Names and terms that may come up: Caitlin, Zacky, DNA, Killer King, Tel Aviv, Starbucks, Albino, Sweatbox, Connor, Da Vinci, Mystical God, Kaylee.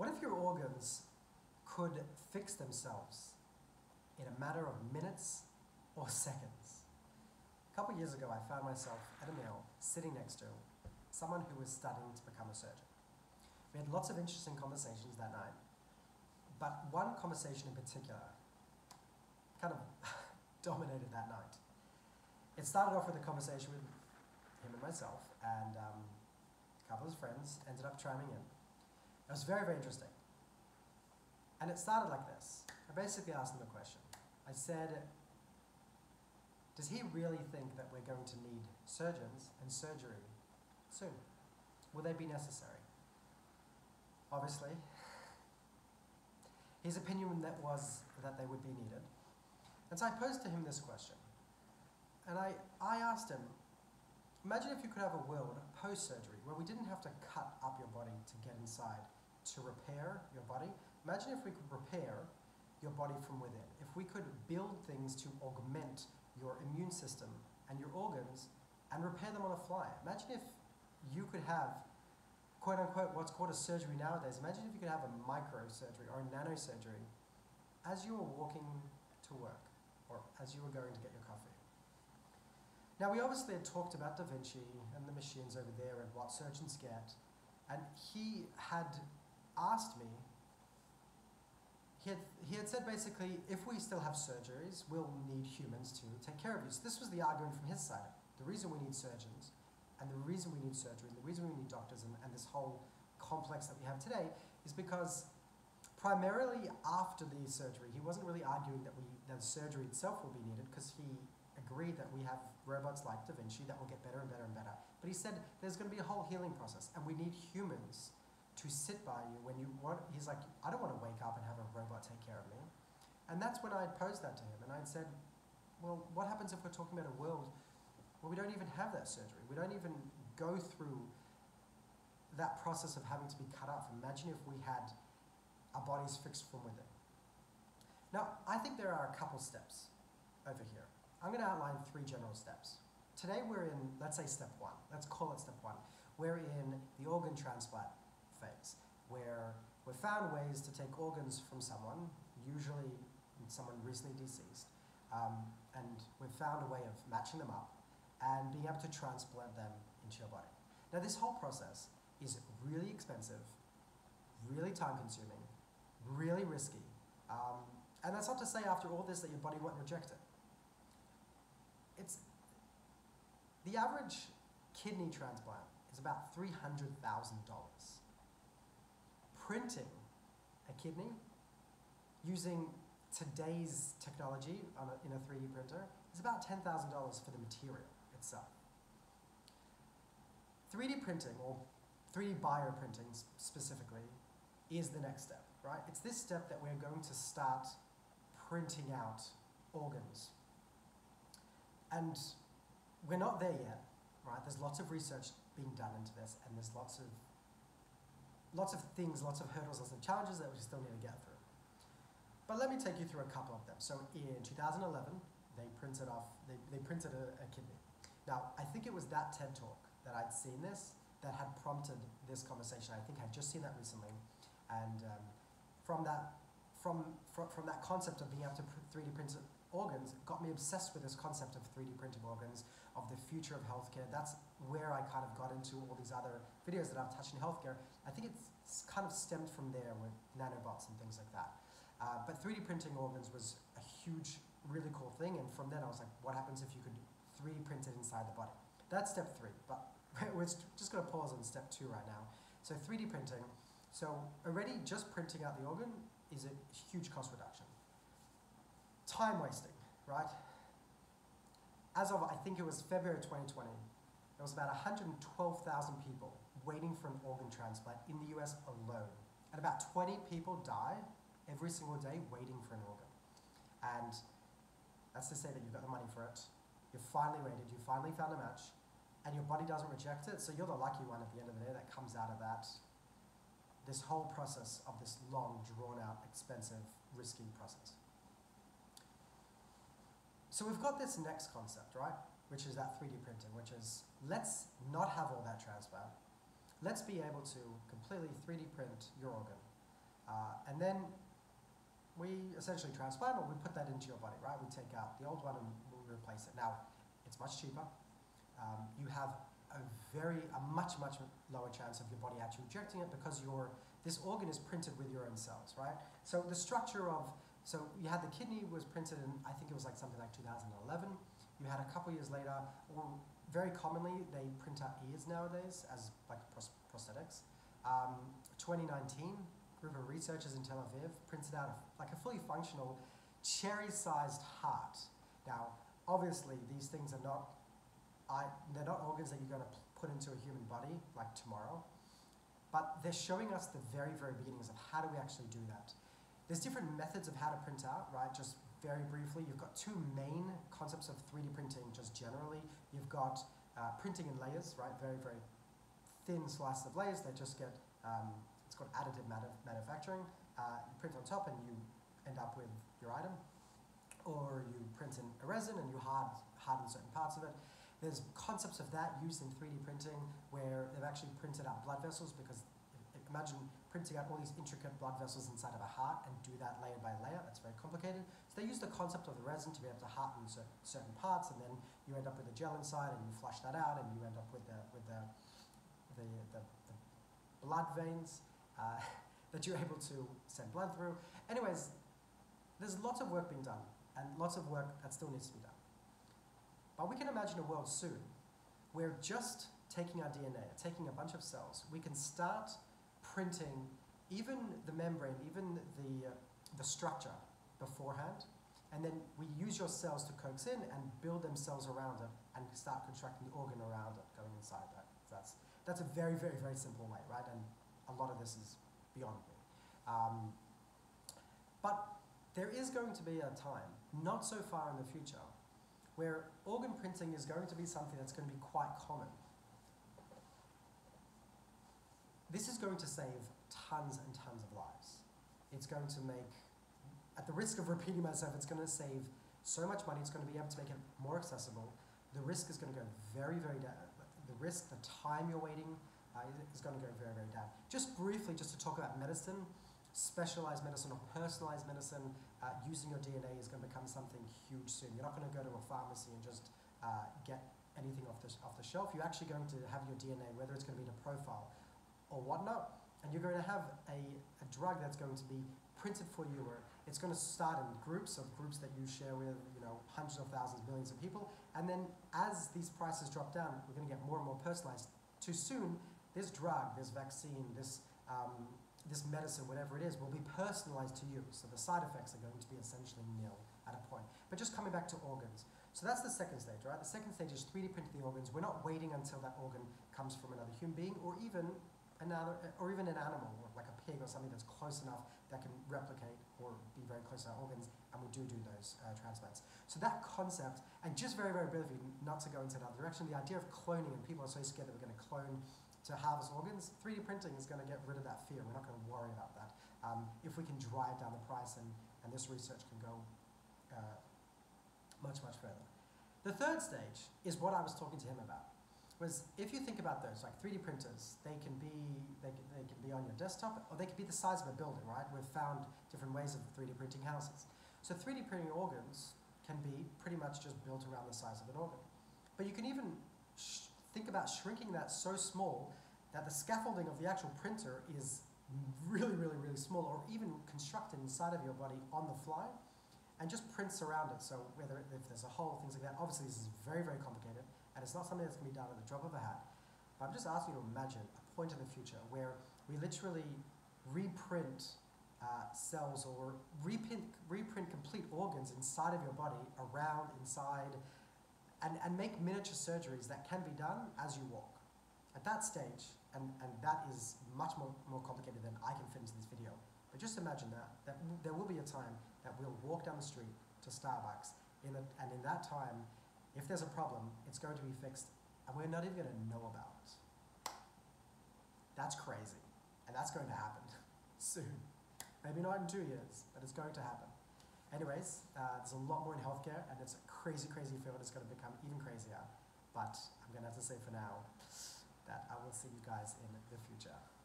What if your organs could fix themselves in a matter of minutes or seconds? A couple years ago, I found myself at a meal sitting next to someone who was studying to become a surgeon. We had lots of interesting conversations that night, but one conversation in particular kind of dominated that night. It started off with a conversation with him and myself, and a couple of his friends ended up chiming in. It was very, very interesting. And it started like this. I basically asked him a question. I said, does he really think that we're going to need surgeons and surgery soon? Will they be necessary? Obviously, his opinion that was that they would be needed. And so I posed to him this question. And I asked him, imagine if you could have a world post-surgery where we didn't have to cut up your body to get inside to repair your body. Imagine if we could repair your body from within. If we could build things to augment your immune system and your organs and repair them on the fly. Imagine if you could have, quote unquote, what's called a surgery nowadays. Imagine if you could have a microsurgery or a nanosurgery as you were walking to work or as you were going to get your coffee. Now, we obviously had talked about Da Vinci and the machines over there and what surgeons get, and he had asked me, he had said basically, if we still have surgeries, we'll need humans to take care of you. So this was the argument from his side. The reason we need surgeons, and the reason we need surgery, and the reason we need doctors, and this whole complex that we have today, is because primarily after the surgery, he wasn't really arguing that surgery itself will be needed, because he agreed that we have robots like Da Vinci that will get better and better and better. But he said there's going to be a whole healing process, and we need humans to sit by you when you want. He's like, I don't want to wake up and have a robot take care of me. And that's when I posed that to him, and I said, well, what happens if we're talking about a world where we don't even have that surgery? We don't even go through that process of having to be cut off. Imagine if we had our bodies fixed from within. Now, I think there are a couple steps over here. I'm going to outline three general steps. Today we're in, let's say, step one. Let's call it step one. We're in the organ transplant phase, where we've found ways to take organs from someone, usually someone recently deceased, and we've found a way of matching them up and being able to transplant them into your body. Now, this whole process is really expensive, really time-consuming, really risky, and that's not to say after all this that your body won't reject it. The average kidney transplant is about $300,000. Printing a kidney using today's technology in a 3D printer is about $10,000 for the material itself. 3D printing, or 3D bioprinting specifically, is the next step, right? It's this step that we're going to start printing out organs. And we're not there yet, right? There's lots of research being done into this, and there's lots of things, lots of hurdles, lots of challenges that we still need to get through. But let me take you through a couple of them. So in 2011, they printed a kidney. Now, I think it was that TED Talk that I'd seen this, that had prompted this conversation. I think I'd just seen that recently. And from that concept of being able to 3D print organs got me obsessed with this concept of 3D printing organs, of the future of healthcare. That's where I kind of got into all these other videos that I've touched in healthcare. I think it's kind of stemmed from there with nanobots and things like that. But 3D printing organs was a huge, really cool thing, and from then I was like, what happens if you could 3D print it inside the body? That's step three, but we're just going to pause on step two right now. So 3D printing. So already just printing out the organ is a huge cost reduction. Time wasting, right? As of, I think it was February 2020, there was about 112,000 people waiting for an organ transplant in the US alone. And about 20 people die every single day waiting for an organ. And that's to say that you've got the money for it, you've finally waited, you finally found a match, and your body doesn't reject it, so you're the lucky one at the end of the day that comes out of that, this whole process of this long, drawn-out, expensive, risky process. So we've got this next concept, right? Which is that 3D printing, which is, let's not have all that transplant. Let's be able to completely 3D print your organ. And then we essentially transplant, or we put that into your body, right? We take out the old one and we replace it. Now, it's much cheaper. You have a much lower chance of your body actually rejecting it, because this organ is printed with your own cells, right? So the structure of, so you had the kidney was printed in, I think it was like something like 2011. You had a couple years later, or very commonly they print out ears nowadays as like prosthetics. 2019, a group of researchers in Tel Aviv printed out like a fully functional cherry-sized heart. Now, obviously these things are not, they're not organs that you're going to put into a human body like tomorrow, but they're showing us the very beginnings of how do we actually do that. There's different methods of how to print out, right? Just very briefly, you've got two main concepts of 3D printing just generally. You've got printing in layers, right? Very thin slices of layers that just get, it's called additive manufacturing. You print on top and you end up with your item. Or you print in a resin and you harden certain parts of it. There's concepts of that used in 3D printing where they've actually printed out blood vessels, because imagine printing out all these intricate blood vessels inside of a heart and do that layer by layer. It's very complicated. So they use the concept of the resin to be able to harden certain parts, and then you end up with the gel inside and you flush that out and you end up with the blood veins that you're able to send blood through. Anyways, there's lots of work being done and lots of work that still needs to be done. But we can imagine a world soon where just taking our DNA, taking a bunch of cells, we can start printing even the membrane, even the structure beforehand, and then we use your cells to coax in and build themselves around it and start constructing the organ around it, going inside that. That's a very simple way, right? And a lot of this is beyond me. But there is going to be a time, not so far in the future, where organ printing is going to be something that's going to be quite common. This is going to save tons and tons of lives. It's going to make, at the risk of repeating myself, it's going to save so much money, it's going to be able to make it more accessible. The risk is going to go very down. The risk, the time you're waiting is going to go very down. Just briefly, just to talk about medicine, specialized medicine or personalized medicine, using your DNA is going to become something huge soon. You're not going to go to a pharmacy and just get anything off the shelf. You're actually going to have your DNA, whether it's going to be in a profile or whatnot, and you're going to have a drug that's going to be printed for you, or it's going to start in groups that you share with, you know, hundreds of thousands, millions of people, and then as these prices drop down, we're going to get more and more personalized. Too soon, this drug, this vaccine, this medicine, whatever it is, will be personalized to you, so the side effects are going to be essentially nil at a point. But just coming back to organs, so that's the second stage, right? The second stage is 3D printing the organs. We're not waiting until that organ comes from another human being, or even an animal, like a pig or something that's close enough that can replicate or be very close to our organs, and we do those transplants. So that concept, and just very briefly, not to go into another direction, the idea of cloning, and people are so scared that we're going to clone to harvest organs, 3D printing is going to get rid of that fear. We're not going to worry about that. If we can drive down the price, and this research can go much further. The third stage is what I was talking to him about. Whereas if you think about those, like 3D printers, they can be on your desktop, or they could be the size of a building, right? We've found different ways of 3D printing houses. So 3D printing organs can be pretty much just built around the size of an organ. But you can even think about shrinking that so small that the scaffolding of the actual printer is really small, or even constructed inside of your body on the fly, and just prints around it. So if there's a hole, things like that. Obviously this is very complicated, and it's not something that's going to be done at the drop of a hat. But I'm just asking you to imagine a point in the future where we literally reprint cells, or reprint complete organs inside of your body, around, inside, and make miniature surgeries that can be done as you walk. At that stage, and that is much more complicated than I can fit into this video, but just imagine that there will be a time that we'll walk down the street to Starbucks, and in that time, if there's a problem, it's going to be fixed, and we're not even going to know about it. That's crazy, and that's going to happen soon. Maybe not in 2 years, but it's going to happen. Anyways, there's a lot more in healthcare, and it's a crazy field. It's going to become even crazier, but I'm going to have to say for now that I will see you guys in the future.